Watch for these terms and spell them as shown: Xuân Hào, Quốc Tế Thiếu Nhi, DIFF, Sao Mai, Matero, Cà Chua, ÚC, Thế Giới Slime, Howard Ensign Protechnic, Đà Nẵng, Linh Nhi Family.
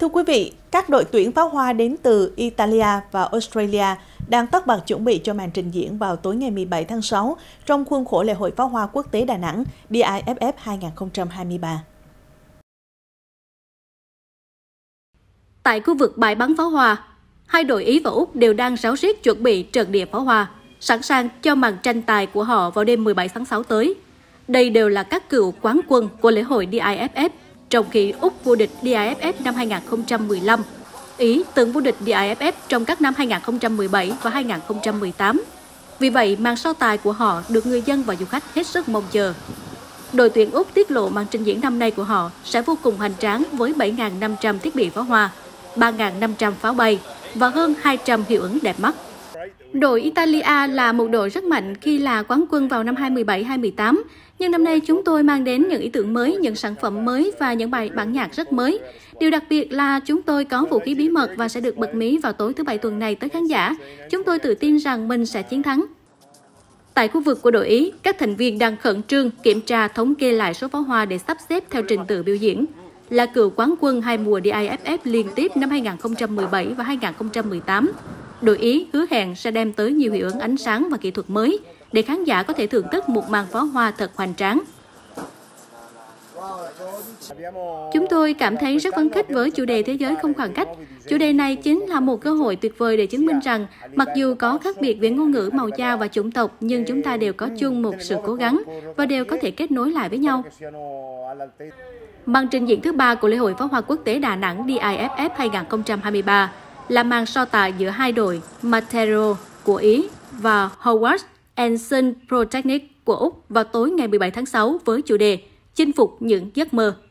Thưa quý vị, các đội tuyển pháo hoa đến từ Italia và Australia đang tất bật chuẩn bị cho màn trình diễn vào tối ngày 17 tháng 6 trong khuôn khổ Lễ hội Pháo hoa Quốc tế Đà Nẵng DIFF 2023. Tại khu vực bãi bắn pháo hoa, hai đội Ý và Úc đều đang ráo riết chuẩn bị trận địa pháo hoa, sẵn sàng cho màn tranh tài của họ vào đêm 17 tháng 6 tới. Đây đều là các cựu quán quân của lễ hội DIFF, trong khi Úc vô địch DIFF năm 2015, Ý từng vô địch DIFF trong các năm 2017 và 2018. Vì vậy, màn so tài của họ được người dân và du khách hết sức mong chờ. Đội tuyển Úc tiết lộ màn trình diễn năm nay của họ sẽ vô cùng hoành tráng với 7.500 thiết bị pháo hoa, 3.500 pháo bay và hơn 200 hiệu ứng đẹp mắt. Đội Italia là một đội rất mạnh khi là quán quân vào năm 2017-2018, nhưng năm nay chúng tôi mang đến những ý tưởng mới, những sản phẩm mới và những bài bản nhạc rất mới. Điều đặc biệt là chúng tôi có vũ khí bí mật và sẽ được bật mí vào tối thứ Bảy tuần này tới khán giả. Chúng tôi tự tin rằng mình sẽ chiến thắng. Tại khu vực của đội Ý, các thành viên đang khẩn trương kiểm tra thống kê lại số pháo hoa để sắp xếp theo trình tự biểu diễn. Là cựu quán quân hai mùa DIFF liên tiếp năm 2017 và 2018, đội Ý hứa hẹn sẽ đem tới nhiều hiệu ứng ánh sáng và kỹ thuật mới để khán giả có thể thưởng thức một màn pháo hoa thật hoành tráng. Chúng tôi cảm thấy rất phấn khích với chủ đề Thế giới không khoảng cách. Chủ đề này chính là một cơ hội tuyệt vời để chứng minh rằng mặc dù có khác biệt về ngôn ngữ, màu da và chủng tộc, nhưng chúng ta đều có chung một sự cố gắng và đều có thể kết nối lại với nhau. Màn trình diễn thứ ba của Lễ hội Pháo hoa Quốc tế Đà Nẵng DIFF 2023 là màn so tài giữa hai đội Matero của Ý và Howard Ensign Protechnic của Úc vào tối ngày 17 tháng 6 với chủ đề Chinh phục những giấc mơ.